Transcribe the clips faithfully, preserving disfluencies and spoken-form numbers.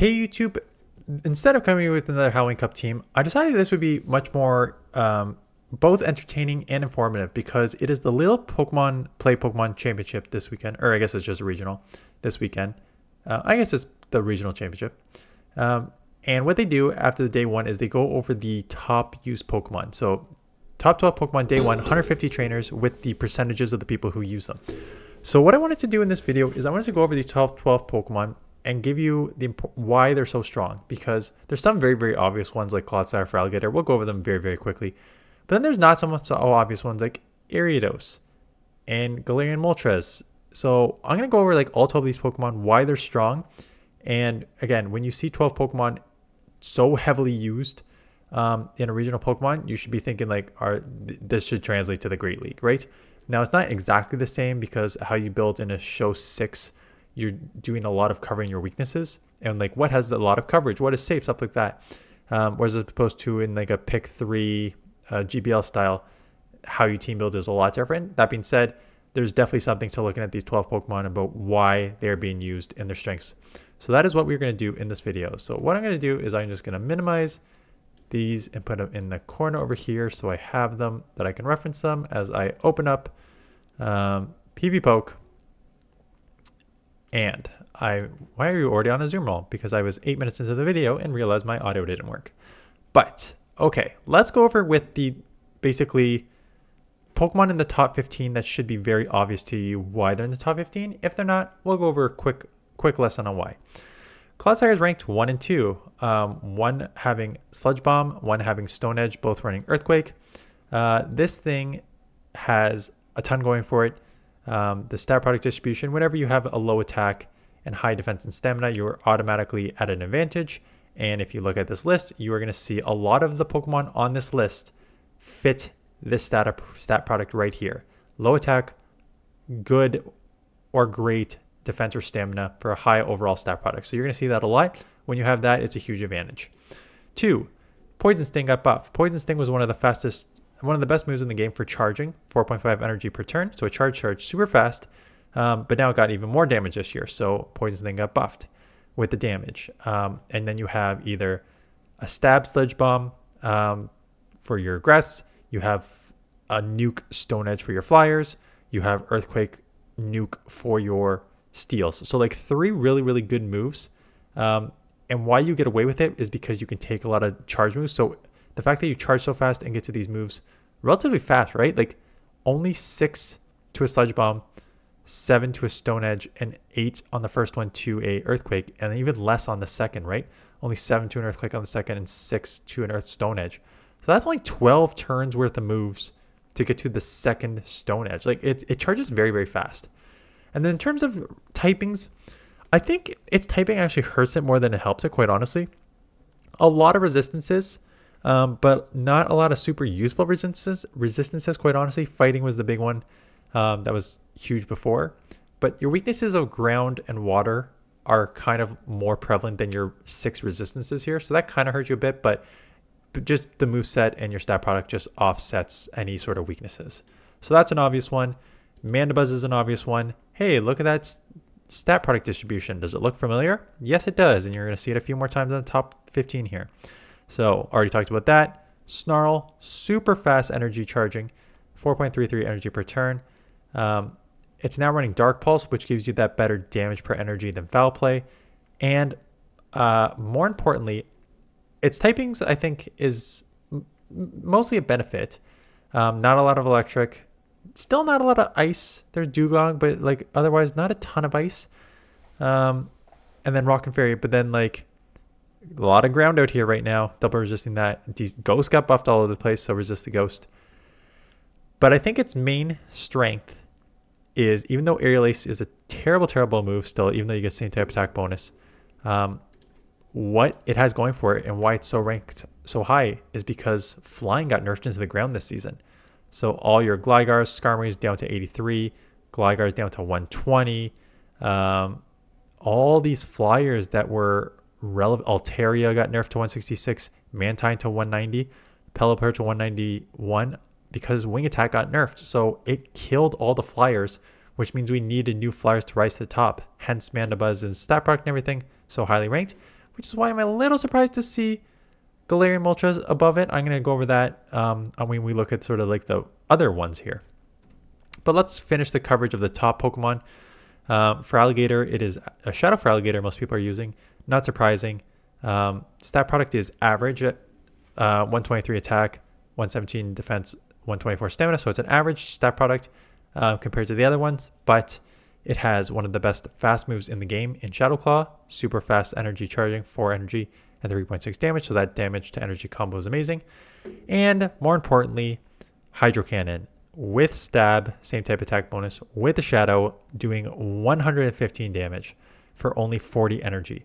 hey YouTube, instead of coming with another Halloween Cup team, I decided this would be much more um, both entertaining and informative, because it is the Lille Pokemon Play Pokemon Championship this weekend, or I guess it's just a regional this weekend. Uh, I guess it's the regional championship. Um, and what they do after the day one is they go over the top used Pokemon. So top twelve Pokemon day one, one hundred fifty trainers with the percentages of the people who use them. So what I wanted to do in this video is I wanted to go over these top twelve Pokemon and give you the why they're so strong, because there's some very, very obvious ones like Clodsire, Feraligatr. We'll go over them very, very quickly. But then there's not so much so obvious ones like Ariados and Galarian Moltres. So I'm going to go over like all twelve of these Pokemon, why they're strong. And again, when you see twelve Pokemon so heavily used um, in a regional Pokemon, you should be thinking like, "Are this should translate to the Great League, right?" Now it's not exactly the same, because how you build in a show six, you're doing a lot of covering your weaknesses and like what has a lot of coverage, what is safe, stuff like that. Um, whereas as opposed to in like a pick three uh, G B L style, how you team build is a lot different. That being said, there's definitely something to looking at these twelve Pokemon about why they're being used and their strengths. So that is what we're going to do in this video. So what I'm going to do is I'm just going to minimize these and put them in the corner over here so I have them that I can reference them as I open up um, PvPoke. And I, why are you already on a Zoom roll? Because I was eight minutes into the video and realized my audio didn't work. But okay, let's go over with the basically Pokemon in the top fifteen that should be very obvious to you why they're in the top fifteen. If they're not, we'll go over a quick quick lesson on why. Clodsire is ranked one and two, um, one having Sludge Bomb, one having Stone Edge, both running Earthquake. Uh, this thing has a ton going for it. Um, the stat product distribution, whenever you have a low attack and high defense and stamina, you're automatically at an advantage. And if you look at this list, you are going to see a lot of the Pokemon on this list fit this stat, stat product right here. Low attack, good or great defense or stamina for a high overall stat product. So you're going to see that a lot. When you have that, it's a huge advantage. Two, Poison Sting got buffed. Poison Sting was one of the fastest, one of the best moves in the game for charging, four point five energy per turn. So a charge charged super fast, um, but now it got even more damage this year. So Poison Sting got buffed with the damage. Um, and then you have either a Stab Sludge Bomb um, for your Grass. You have a Nuke Stone Edge for your Flyers. You have Earthquake Nuke for your Steels. So like three really, really good moves. Um, and why you get away with it is because you can take a lot of charge moves. So the fact that you charge so fast and get to these moves relatively fast, right? Like only six to a Sludge Bomb, seven to a Stone Edge, and eight on the first one to a Earthquake, and even less on the second, right? Only seven to an Earthquake on the second and six to an Earth Stone Edge. So that's only twelve turns worth of moves to get to the second Stone Edge. Like it, it charges very, very fast. And then in terms of typings, I think its typing actually hurts it more than it helps it, quite honestly. A lot of resistances, um, but not a lot of super useful resistances, resistances, quite honestly. Fighting was the big one um, that was huge before. But your weaknesses of ground and water are kind of more prevalent than your six resistances here. So that kind of hurts you a bit, but just the moveset and your stat product just offsets any sort of weaknesses. So that's an obvious one. Mandibuzz is an obvious one. Hey, look at that stat product distribution. Does it look familiar? Yes, it does. And you're going to see it a few more times on the top fifteen here. So already talked about that. Snarl, super fast energy charging, four point three three energy per turn. Um, it's now running Dark Pulse, which gives you that better damage per energy than Foul Play. And uh, more importantly, its typings, I think, is mostly a benefit. Um, not a lot of electric. Still not a lot of ice. There's Dugong, but like otherwise not a ton of ice. Um, and then Rock and Fairy, but then like a lot of ground out here right now. Double resisting that. Ghost got buffed all over the place, so resist the Ghost. But I think its main strength is, even though Aerial Ace is a terrible, terrible move still, even though you get same type attack bonus, um, what it has going for it and why it's so ranked so high is because flying got nerfed into the ground this season. So all your Gligars, Skarmory's down to eighty-three, Gligar's down to one twenty. Um, all these flyers that were relevant, Altaria got nerfed to one sixty-six, Mantine to one ninety, Pelipper to one ninety-one, because Wing Attack got nerfed. So it killed all the flyers, which means we needed new flyers to rise to the top. Hence Mandibuzz and stat product and everything so highly ranked. which is why I'm a little surprised to see Galarian Moltres above it. I'm going to go over that um, when we look at sort of like the other ones here. But let's finish the coverage of the top Pokemon. Uh, Feraligatr, it is a Shadow Feraligatr most people are using. Not surprising. Um, stat product is average at uh, one twenty-three attack, one seventeen defense, one twenty-four stamina. So it's an average stat product uh, compared to the other ones. But it has one of the best fast moves in the game in Shadow Claw. Super fast energy charging, four energy, and three point six damage. So that damage to energy combo is amazing. And more importantly, Hydro Cannon. With stab, same type attack bonus, with the shadow, doing one hundred fifteen damage for only forty energy.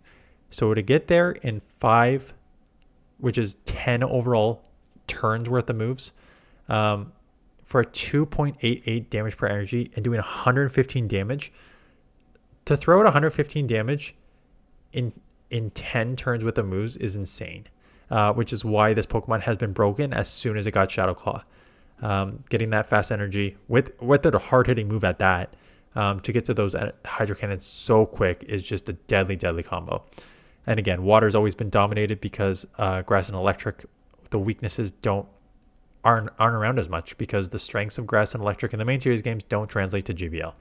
So to get there in five, which is ten overall turns worth of moves, um, for two point eight eight damage per energy and doing one hundred fifteen damage, to throw out one hundred fifteen damage in in ten turns worth of moves is insane, uh, which is why this Pokemon has been broken as soon as it got Shadow Claw. Um, getting that fast energy with with a hard-hitting move at that um, to get to those Hydro Cannons so quick is just a deadly, deadly combo. And again, water's always been dominated because uh, grass and electric, the weaknesses don't aren't aren't around as much because the strengths of grass and electric in the main series games don't translate to G B L.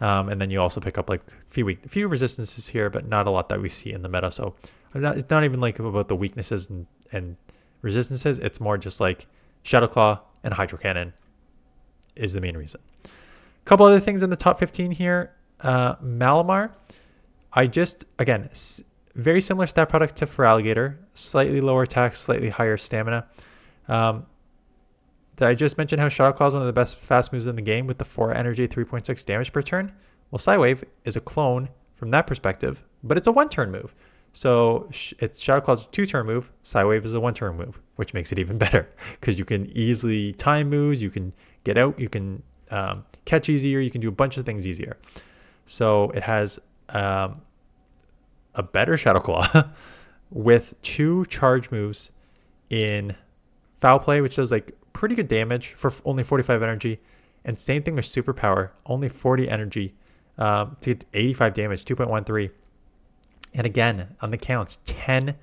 Um, and then you also pick up like few weak, few resistances here, but not a lot that we see in the meta. So I'm not, it's not even like about the weaknesses and, and resistances. It's more just like Shadow Claw and Hydro Cannon is the main reason. A couple other things in the top fifteen here. Uh, Malamar, I just, again, very similar stat product to Feraligatr. Slightly lower attack, slightly higher stamina. Um, did I just mention how Shadow Claw is one of the best fast moves in the game with the four energy, three point six damage per turn? Well, Psywave is a clone from that perspective, but it's a one-turn move. So it's Shadow Claw's two-turn move, Psywave is a one-turn move, which makes it even better because you can easily time moves, you can get out, you can um, catch easier, you can do a bunch of things easier. So it has um, a better Shadow Claw with two charge moves in Foul Play, which does like pretty good damage for only forty-five energy, and same thing with Superpower, only forty energy um, to get eighty-five damage, two point one three. And again, on the counts, ten,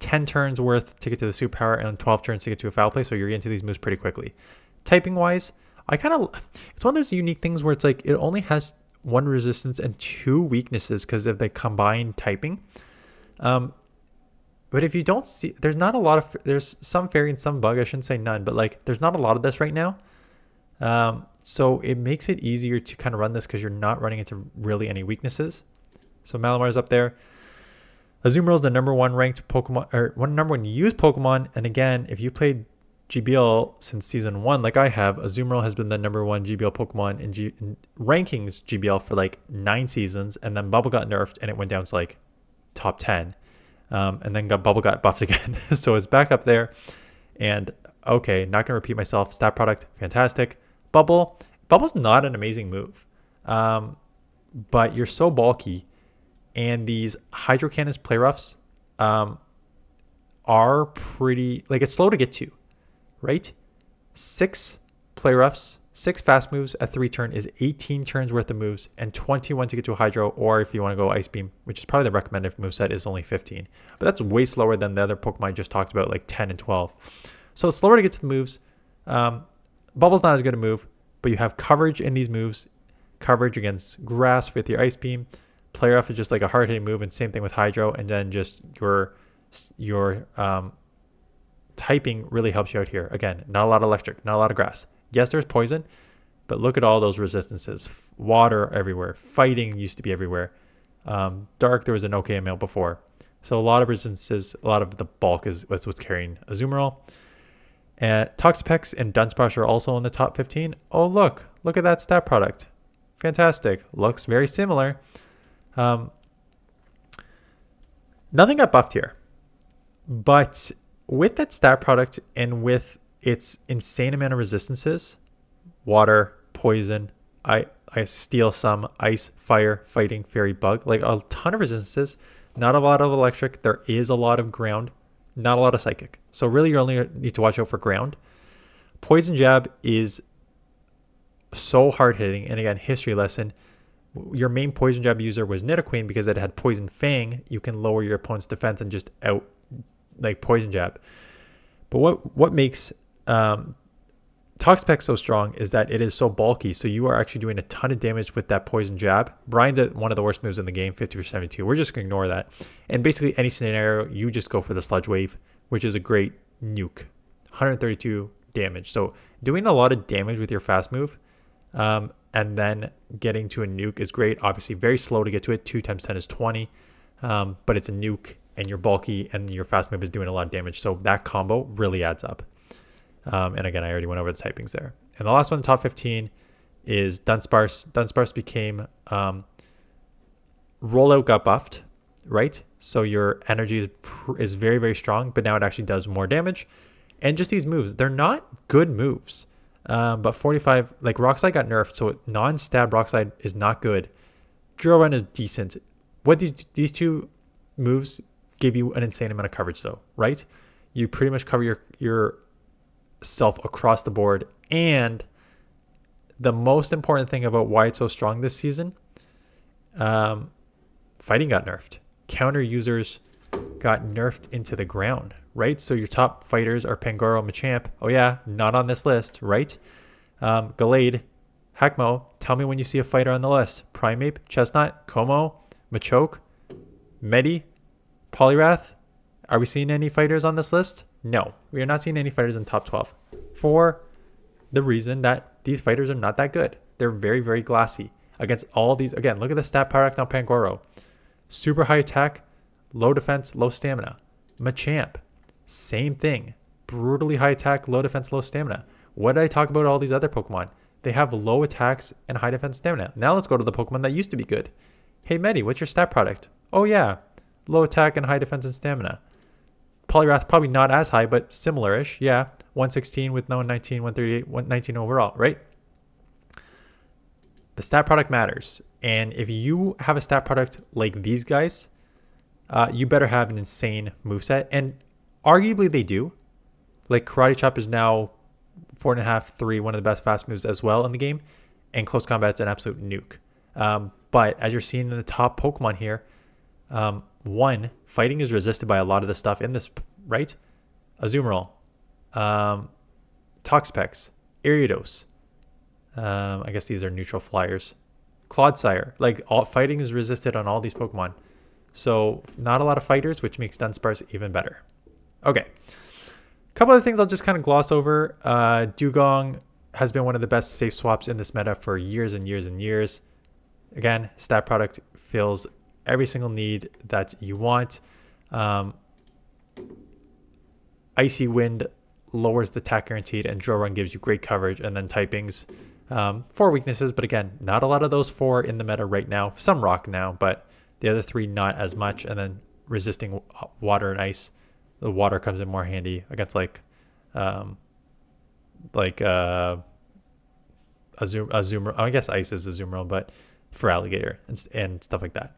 ten turns worth to get to the superpower and twelve turns to get to a foul play. So you're getting to these moves pretty quickly. Typing wise, I kind of, it's one of those unique things where it's like it only has one resistance and two weaknesses because of the combined typing. Um, but if you don't see, there's not a lot of, there's some fairy and some bug. I shouldn't say none, but like there's not a lot of this right now. Um, so it makes it easier to kind of run this because you're not running into really any weaknesses. So Malamar is up there. Azumarill is the number one ranked Pokemon, or one number one used Pokemon. And again, if you played G B L since season one, like I have, Azumarill has been the number one G B L Pokemon in, G in rankings G B L for like nine seasons. And then Bubble got nerfed and it went down to like top ten. Um, and then got Bubble got buffed again. So it's back up there. And okay, not going to repeat myself. Stat product, fantastic. Bubble, Bubble's not an amazing move. Um, but you're so bulky. And these Hydro Cannons play roughs um, are pretty, like it's slow to get to, right? Six play roughs, six fast moves at three turn is eighteen turns worth of moves and twenty-one to get to a Hydro, or if you want to go Ice Beam, which is probably the recommended moveset, is only fifteen. But that's way slower than the other Pokemon I just talked about, like ten and twelve. So it's slower to get to the moves. Um, Bubble's not as good a move, but you have coverage in these moves. Coverage against grass with your Ice Beam. Play rough is just like a hard hitting move, and same thing with Hydro. And then just your your um, typing really helps you out here. Again, not a lot of electric, not a lot of grass. Yes, there's poison, but look at all those resistances. Water everywhere. Fighting used to be everywhere. Um, dark, there was an okay amount before. So a lot of resistances, a lot of the bulk is what's what's carrying Azumarill. And Toxapex and Dunsparce are also in the top fifteen. Oh look, look at that stat product. Fantastic. Looks very similar. Um, nothing got buffed here, but with that stat product and with its insane amount of resistances, water, poison, I, I steal some, ice, fire, fighting, fairy, bug, like a ton of resistances, not a lot of electric. There is a lot of ground, not a lot of psychic. So really you only need to watch out for ground. Poison Jab is so hard hitting. And again, history lesson. your main Poison Jab user was Nidoqueen because it had Poison Fang, you can lower your opponent's defense and just out, like, Poison Jab. But what, what makes um, Toxapex so strong is that it is so bulky, so you are actually doing a ton of damage with that Poison Jab. Brian's at one of the worst moves in the game, fifty for seventy-two. We're just going to ignore that. And basically any scenario, you just go for the Sludge Wave, which is a great nuke. one hundred thirty-two damage. So doing a lot of damage with your fast move, um, and then getting to a nuke is great. Obviously very slow to get to it. two times ten is twenty, um, but it's a nuke, and you're bulky, and your fast move is doing a lot of damage. So that combo really adds up. Um, and again, I already went over the typings there. And the last one, top fifteen, is Dunsparce. Dunsparce became um, Rollout got buffed, right? So your energy is, is very, very strong, but now it actually does more damage. And just these moves, they're not good moves. Um, but forty-five, like Rockslide got nerfed, so non-stab Rockslide is not good. Drill Run is decent. What these, these two moves give you an insane amount of coverage though, right? You pretty much cover your your self across the board. And the most important thing about why it's so strong this season, um, fighting got nerfed. Counter users got nerfed into the ground, right? So your top fighters are Pangoro, Machamp. Oh yeah, not on this list, right? Um, Gallade, Hackmo, tell me when you see a fighter on the list. Primeape, Chestnut, Como, Machoke, Medi, Poliwrath. Are we seeing any fighters on this list? No, we are not seeing any fighters in top twelve for the reason that these fighters are not that good. They're very, very glassy against all these. Again, look at the stat paradox on Pangoro. Super high attack, low defense, low stamina. Machamp, same thing. Brutally high attack, low defense, low stamina. What did I talk about all these other Pokemon? They have low attacks and high defense stamina. Now let's go to the Pokemon that used to be good. Hey, Medi, what's your stat product? Oh yeah, low attack and high defense and stamina. Poliwrath probably not as high, but similar-ish. Yeah, one sixteen with no one nineteen, one thirty-eight, one nineteen overall, right? The stat product matters. And if you have a stat product like these guys, uh, you better have an insane moveset. And arguably they do. Like Karate Chop is now four and a half, three, one of the best fast moves as well in the game. And Close Combat's an absolute nuke. Um, but as you're seeing in the top Pokemon here, um, one, fighting is resisted by a lot of the stuff in this, right? Azumarill, um, Toxapex, Ariados. Um, I guess these are neutral flyers. Clodsire. Like, all fighting is resisted on all these Pokemon. So, not a lot of fighters, which makes Dunsparce even better. Okay. A couple of things I'll just kind of gloss over. Uh, Dewgong has been one of the best safe swaps in this meta for years and years and years. Again, stat product fills every single need that you want. Um, Icy Wind lowers the attack guaranteed, and Drill Run gives you great coverage, and then typings. Um, four weaknesses, but again, not a lot of those four in the meta right now. Some rock now, but the other three not as much, and then resisting water and ice. The water comes in more handy against like um, like uh, Azumarill. I guess ice is Azumarill, but Feraligatr and, and stuff like that.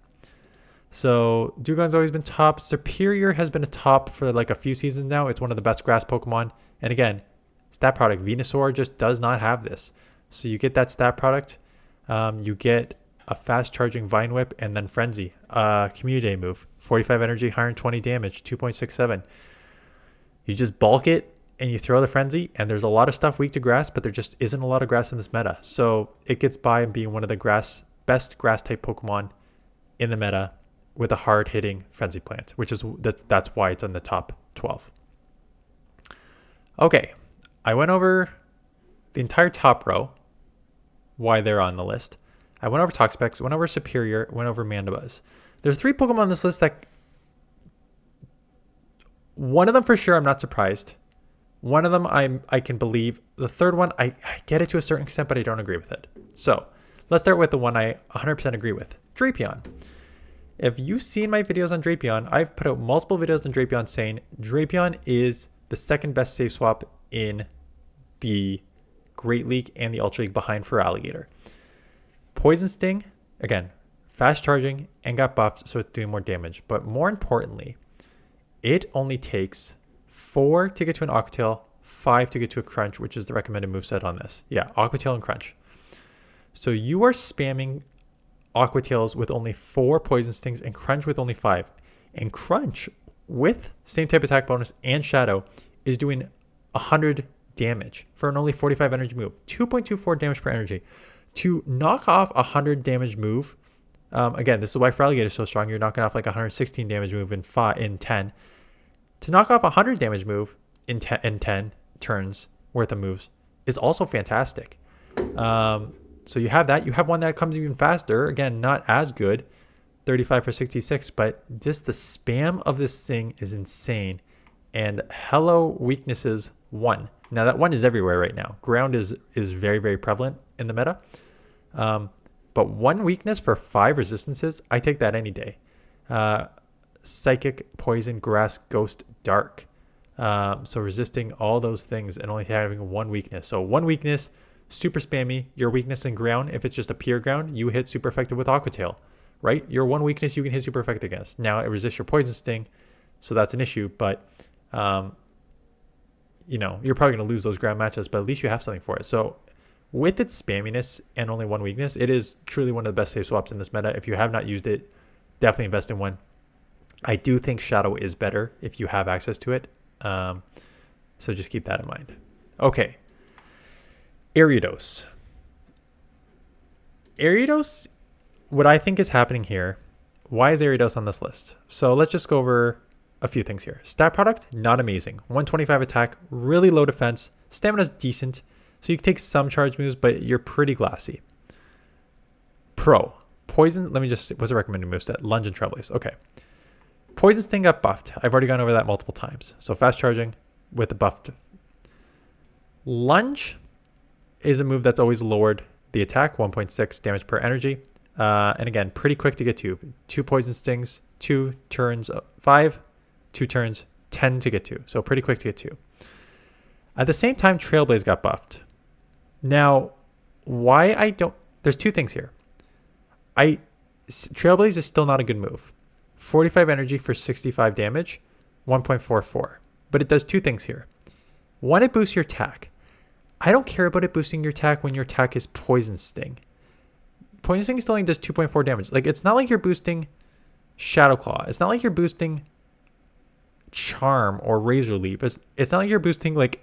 So Dewgong's always been top. Superior has been a top for like a few seasons now. It's one of the best grass Pokemon. And again, stat product. Venusaur just does not have this. So you get that stat product. Um, you get a fast charging Vine Whip and then Frenzy. Uh, Community Day move. forty-five energy, one hundred twenty damage, two point six seven. You just bulk it and you throw the Frenzy. And there's a lot of stuff weak to grass, but there just isn't a lot of grass in this meta. So it gets by and being one of the grass best grass type Pokemon in the meta, with a hard-hitting Frenzy Plant, which is that's that's why it's in the top twelve. Okay, I went over the entire top row, why they're on the list. I went over Toxapex, went over Superior, went over Mandibuzz. There's three Pokemon on this list that, one of them for sure I'm not surprised. One of them I'm I can believe. The third one I, I get it to a certain extent, but I don't agree with it. So let's start with the one I one hundred percent agree with, Drapion. If you've seen my videos on Drapion, I've put out multiple videos on Drapion saying Drapion is the second best safe swap in the Great League and the Ultra League behind Feraligatr. Poison Sting, again, fast charging and got buffed, so it's doing more damage. But more importantly, it only takes four to get to an Aqua Tail, five to get to a Crunch, which is the recommended moveset on this. Yeah, Aqua Tail and Crunch. So you are spamming Aqua Tails with only four Poison Stings, and Crunch with only five. And Crunch, with same type attack bonus and Shadow, is doing one hundred damage for an only forty-five energy move. two point two four damage per energy. To knock off a one hundred damage move, um, again, this is why Feraligatr is so strong. You're knocking off like one hundred sixteen damage move in five, in ten. To knock off one hundred damage move in ten, in ten turns worth of moves is also fantastic. Um, so you have that. You have one that comes even faster. Again, not as good. thirty-five for sixty-six, but just the spam of this thing is insane. And hello weaknesses one. Now that one is everywhere right now. Ground is is very, very prevalent in the meta. Um, but one weakness for five resistances, I take that any day. Uh, Psychic, Poison, Grass, Ghost, Dark. Um, so resisting all those things and only having one weakness. So one weakness, super spammy. Your weakness in ground, if it's just a pure ground, you hit super effective with Aqua Tail, right? Your one weakness you can hit super effective against. Now it resists your Poison Sting, so that's an issue, but... Um, you know, you're probably going to lose those ground matchups, but at least you have something for it. So with its spamminess and only one weakness, it is truly one of the best safe swaps in this meta. If you have not used it, definitely invest in one. I do think Shadow is better if you have access to it. Um, so just keep that in mind. Okay. Ariados. Ariados, what I think is happening here, why is Ariados on this list? So let's just go over a few things here. Stat product, not amazing. one twenty-five attack, really low defense. Stamina's decent, so you can take some charge moves, but you're pretty glassy. Pro. Poison, let me just, what's the recommended move stat? Lunge and Treblades, okay. Poison Sting got buffed. I've already gone over that multiple times. So fast charging with the buffed. Lunge is a move that's always lowered the attack, one point six damage per energy. Uh, and again, pretty quick to get to. Two Poison Stings, two turns, five. Two turns, ten to get to. So pretty quick to get to. At the same time, Trailblaze got buffed. Now, why I don't... There's two things here. I Trailblaze is still not a good move. forty-five energy for sixty-five damage, one point four four. But it does two things here. One, it boosts your attack. I don't care about it boosting your attack when your attack is Poison Sting. Poison Sting still only does two point four damage. Like, it's not like you're boosting Shadow Claw. It's not like you're boosting... Charm or Razor Leap. It's, it's not like you're boosting like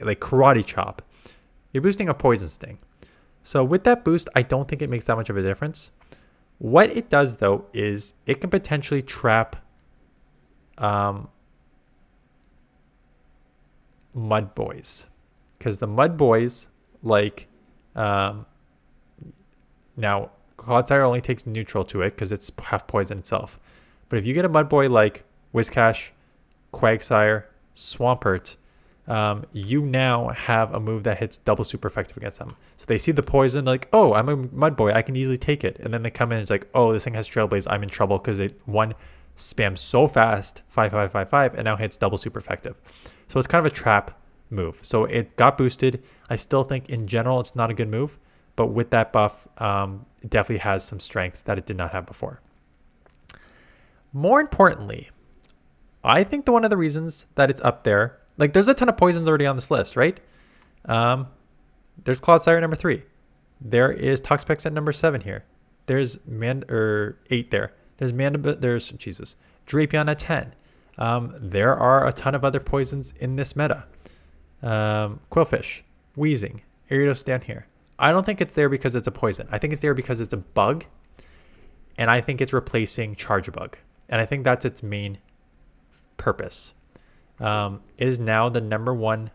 like Karate Chop. You're boosting a Poison Sting. So with that boost, I don't think it makes that much of a difference. What it does though is it can potentially trap um, Mud Boys, because the Mud Boys, like um, now Clodsire only takes neutral to it because it's half poison itself. But if you get a Mud Boy like Whiskash, Quagsire, Swampert, um, you now have a move that hits double super effective against them. So they see the poison, like, oh, I'm a Mud Boy, I can easily take it. And then they come in and it's like, oh, this thing has Trailblaze, I'm in trouble, because it, one, spams so fast, five, five, five, five, and now hits double super effective. So it's kind of a trap move. So it got boosted. I still think in general it's not a good move, but with that buff, um, it definitely has some strengths that it did not have before. More importantly, I think the one of the reasons that it's up there, like there's a ton of poisons already on this list, right? Um, there's Clodsire at number three. There is Toxapex at number seven here. There's Man or eight there. There's Mandibuzz. There's Jesus. Drapion at ten. Um, there are a ton of other poisons in this meta. Um, Quillfish, Weezing, Ariados down here. I don't think it's there because it's a poison. I think it's there because it's a bug, and I think it's replacing Charjabug, and I think that's its main purpose. Um, it is now the number one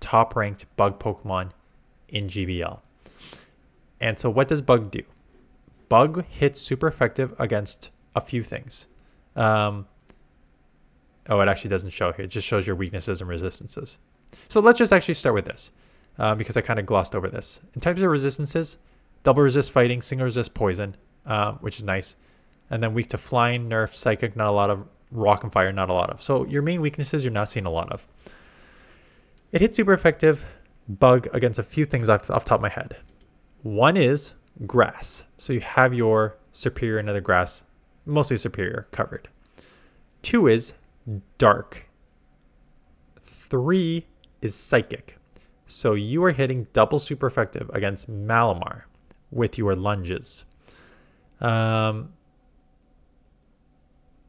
top ranked bug Pokemon in G B L. And so what does bug do? Bug hits super effective against a few things. Um, oh, it actually doesn't show here. It just shows your weaknesses and resistances. So let's just actually start with this uh, because I kind of glossed over this. In terms of resistances, double resist fighting, single resist poison, uh, which is nice. And then weak to flying, nerf, psychic, not a lot of rock and fire, not a lot of. So your main weaknesses you're not seeing a lot of. It hits super effective bug against a few things off, off the top of my head. One is grass. So you have your superior and other grass, mostly superior, covered. Two is dark. Three is psychic. So you are hitting double super effective against Malamar with your lunges. Um,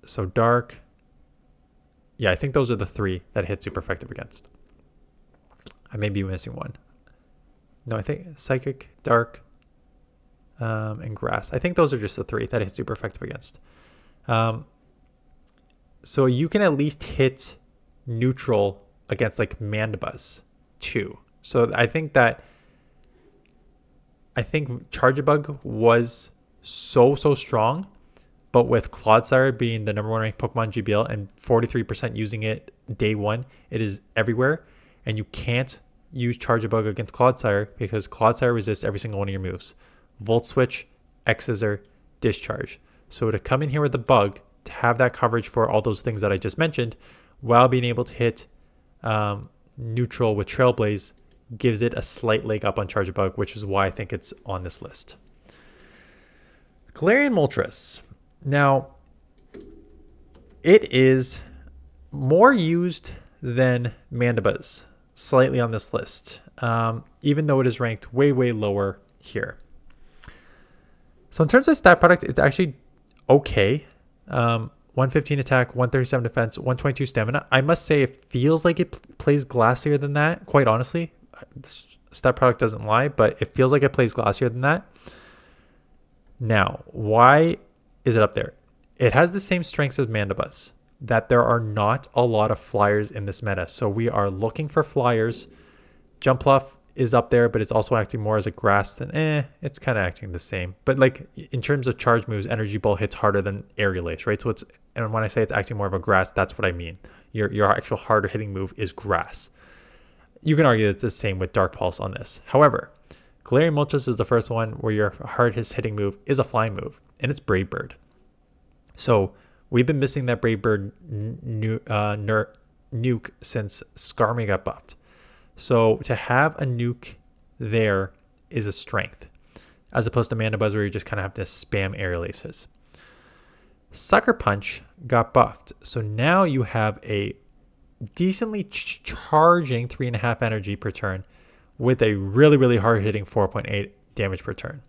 so Dark. Yeah, I think those are the three that hit super effective against. I may be missing one. No, I think Psychic, Dark, um, and Grass. I think those are just the three that hit super effective against. Um, so you can at least hit neutral against like Mandibuzz too. So I think that I think Charjabug was so so strong, but with Clodsire being the number one ranked Pokemon G B L and forty-three percent using it day one, it is everywhere, and you can't use Charjabug against Clodsire because Clodsire resists every single one of your moves. Volt Switch, X Scissor, Discharge. So to come in here with the bug, to have that coverage for all those things that I just mentioned, while being able to hit um, neutral with Trailblaze, gives it a slight leg up on Charjabug, which is why I think it's on this list. Galarian Moltres. Now, it is more used than Mandibuzz, slightly on this list, um, even though it is ranked way, way lower here. So in terms of stat product, it's actually okay. Um, one fifteen attack, one thirty-seven defense, one twenty-two stamina. I must say it feels like it pl plays glassier than that, quite honestly. Stat product doesn't lie, but it feels like it plays glassier than that. Now, why is it up there? It has the same strengths as Mandibuzz, that there are not a lot of flyers in this meta. So we are looking for flyers. Jumpluff is up there, but it's also acting more as a grass than eh, it's kind of acting the same. But like in terms of charge moves, Energy Ball hits harder than Aerial Ace, right? So it's, and when I say it's acting more of a grass, that's what I mean. Your, your actual harder hitting move is grass. You can argue that it's the same with Dark Pulse on this. However, Galarian Moltres is the first one where your hardest hitting move is a flying move, and it's Brave Bird. So we've been missing that Brave Bird nu uh, nuke since Skarmory got buffed. So to have a nuke there is a strength, as opposed to Mandibuzz where you just kind of have to spam Aerial Aces. Sucker Punch got buffed, so now you have a decently ch charging three and a half energy per turn with a really, really hard hitting four point eight damage per turn.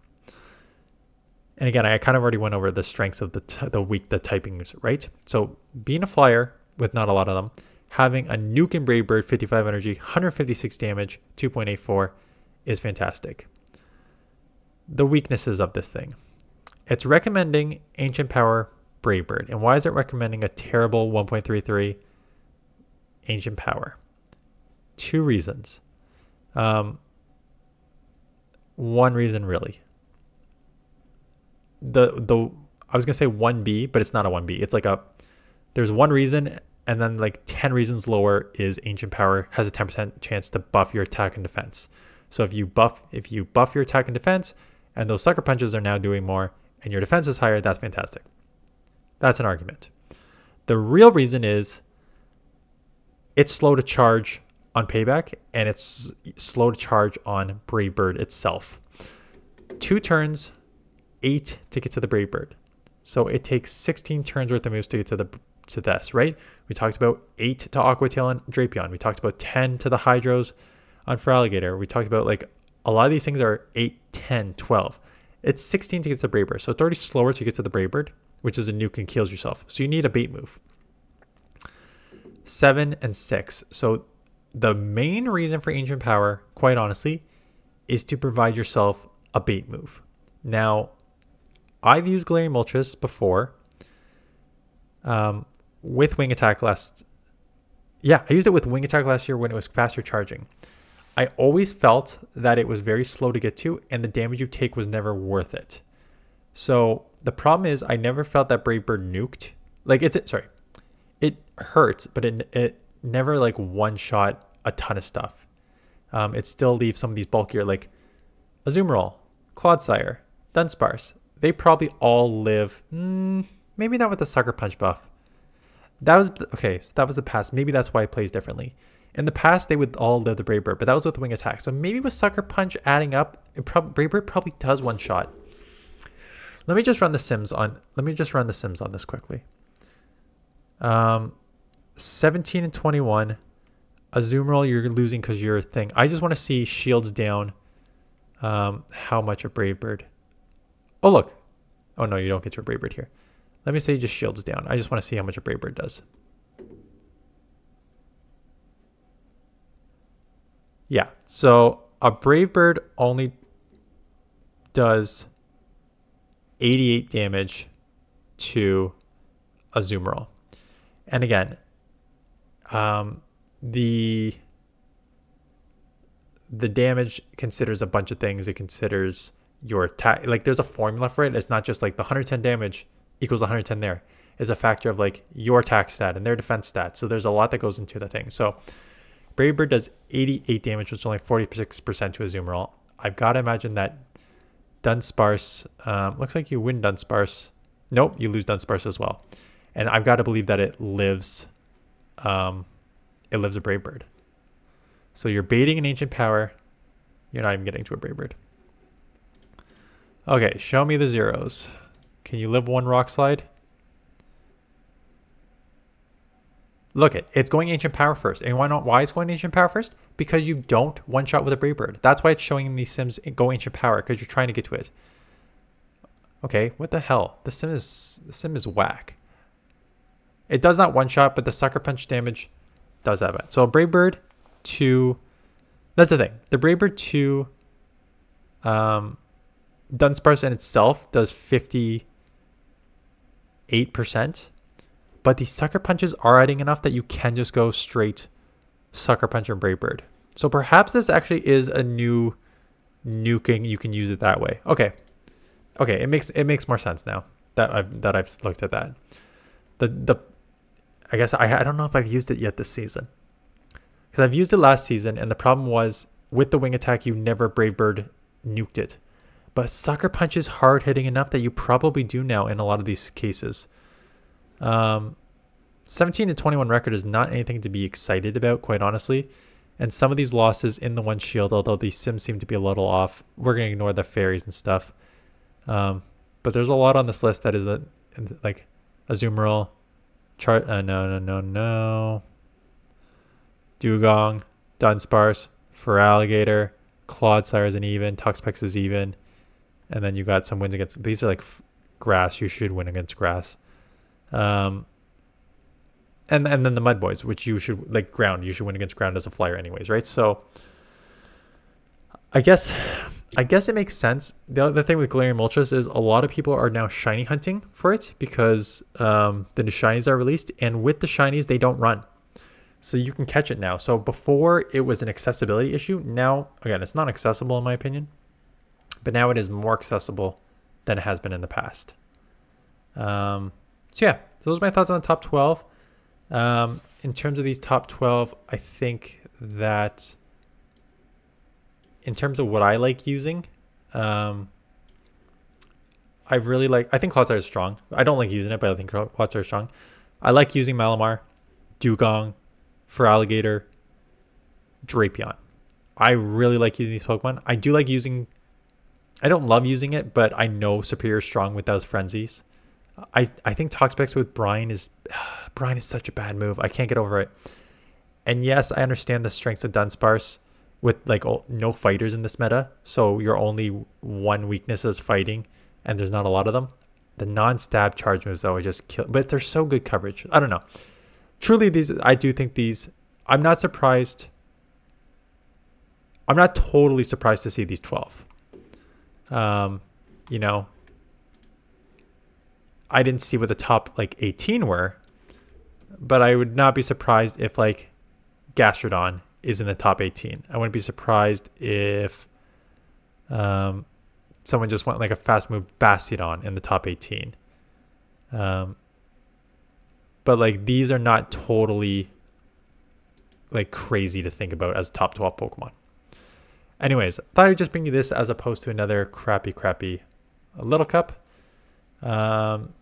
And again, I kind of already went over the strengths of the, t the weak, the typings, right? So being a flyer with not a lot of them, having a nuke and Brave Bird, fifty-five energy, one fifty-six damage, two point eight four is fantastic. The weaknesses of this thing. It's recommending Ancient Power, Brave Bird. And why is it recommending a terrible one point three three Ancient Power? Two reasons. Um, one reason really. The the I was gonna say one B, but it's not a one B. It's like a there's one reason, and then like ten reasons lower is Ancient Power has a ten percent chance to buff your attack and defense. So if you buff if you buff your attack and defense, and those Sucker Punches are now doing more, and your defense is higher, that's fantastic. That's an argument. The real reason is it's slow to charge on Payback, and it's slow to charge on Brave Bird itself. Two turns. eight to get to the Brave Bird. So it takes sixteen turns worth of moves to get to the to this, right? We talked about eight to Aqua Tail and Drapion. We talked about ten to the Hydros on Feraligatr. We talked about like a lot of these things are eight, ten, twelve. It's sixteen to get to the Brave Bird. So it's already slower to get to the Brave Bird, which is a nuke and kills yourself. So you need a bait move. Seven and six. So the main reason for Ancient Power, quite honestly, is to provide yourself a bait move. Now, I've used Galarian Moltres before um, with Wing Attack last... Yeah, I used it with Wing Attack last year when it was faster charging. I always felt that it was very slow to get to, and the damage you take was never worth it. So the problem is I never felt that Brave Bird nuked. Like, it's... Sorry. It hurts, but it, it never, like, one-shot a ton of stuff. Um, it still leaves some of these bulkier, like Azumarill, Clodsire, Dunsparce. They probably all live, mm, maybe not with the Sucker Punch buff. That was, okay, so that was the past. Maybe that's why it plays differently. In the past, they would all live the Brave Bird, but that was with Wing Attack. So maybe with Sucker Punch adding up, it prob Brave Bird probably does one shot. Let me just run the Sims on, let me just run the Sims on this quickly. Um, seventeen and twenty-one. Azumarill, you're losing because you're a thing. I just want to see shields down, um, how much a Brave Bird. Oh, look, Oh no, you don't get your Brave Bird here. Let me say just shields down. I just want to see how much a Brave Bird does. Yeah, so a Brave Bird only does eighty-eight damage to Azumarill. And again, um, the the damage considers a bunch of things. It considers your attack. Like, there's a formula for it. It's not just like the one hundred ten damage equals one hundred ten there. It's a factor of like your attack stat and their defense stat. So there's a lot that goes into the thing. So Brave Bird does eighty-eight damage, which is only forty-six percent to Azumarill. I've got to imagine that Dunsparce, um, looks like you win Dunsparce. Nope, you lose Dunsparce as well. And I've got to believe that it lives, um, it lives a Brave Bird. So you're baiting an Ancient Power. You're not even getting to a Brave Bird. Okay, show me the zeros. Can you live one Rockslide? Look it, it's going Ancient Power first. And why not? Why is going Ancient Power first? Because you don't one-shot with a Brave Bird. That's why it's showing these sims go Ancient Power, because you're trying to get to it. Okay, what the hell? The sim is the sim is whack. It does not one-shot, but the Sucker Punch damage does have it. So a Brave Bird to... That's the thing. The Brave Bird to um, Dunsparce in itself does fifty-eight percent. But the Sucker Punches are adding enough that you can just go straight Sucker Punch and Brave Bird. So perhaps this actually is a new nuking. You can use it that way. Okay. Okay, it makes it makes more sense now that I've that I've looked at that. The the I guess I I don't know if I've used it yet this season. Because I've used it last season, and the problem was with the Wing Attack, you never Brave Bird nuked it. But Sucker Punch is hard hitting enough that you probably do now in a lot of these cases. Um, seventeen to twenty-one record is not anything to be excited about, quite honestly. And some of these losses in the one shield, although these sims seem to be a little off, we're going to ignore the fairies and stuff. Um, but there's a lot on this list that is a, like Azumarill, Char- uh, no, no, no, no. Dewgong, Dunsparce, Feraligatr, Clodsire is an even, Toxapex is even. And then you got some wins against, these are like grass, you should win against grass. Um, and and then the Mud Boys, which you should like ground. You should win against ground as a flyer, anyways, right? So I guess I guess it makes sense. The other thing with Galarian Moltres is a lot of people are now shiny hunting for it because um, the new shinies are released, and with the shinies they don't run, so you can catch it now. So before it was an accessibility issue. Now again, it's not accessible in my opinion, but now it is more accessible than it has been in the past. Um. So yeah, so those are my thoughts on the top twelve. Um, in terms of these top twelve, I think that in terms of what I like using, um, I really like, I think Clodsire is strong. I don't like using it, but I think Clodsire is strong. I like using Malamar, Dewgong, Feraligatr, Drapion. I really like using these Pokemon. I do like using, I don't love using it, but I know Superior is strong with those frenzies. I, I think Toxapex with Brine is uh, Brine is such a bad move. I can't get over it. And yes, I understand the strengths of Dunsparce with like oh, no fighters in this meta. So your only one weakness is fighting, and there's not a lot of them. The non-stab charge moves though, I just kill. But they're so good coverage. I don't know. Truly, these I do think these. I'm not surprised. I'm not totally surprised to see these twelve. Um, you know. I didn't see what the top like eighteen were, but I would not be surprised if like Gastrodon is in the top eighteen. I wouldn't be surprised if um, someone just went like a fast move Bastiodon in the top eighteen. Um, but like these are not totally like crazy to think about as top twelve Pokemon. Anyways, thought I'd just bring you this as opposed to another crappy, crappy little cup. Um,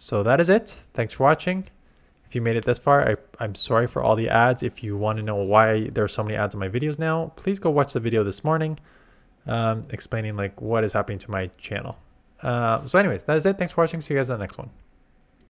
so that is it. Thanks for watching. If you made it this far, I, I'm sorry for all the ads. If you want to know why there are so many ads in my videos now, please go watch the video this morning um, explaining like what is happening to my channel. Uh, so anyways, that is it. Thanks for watching. See you guys in the next one.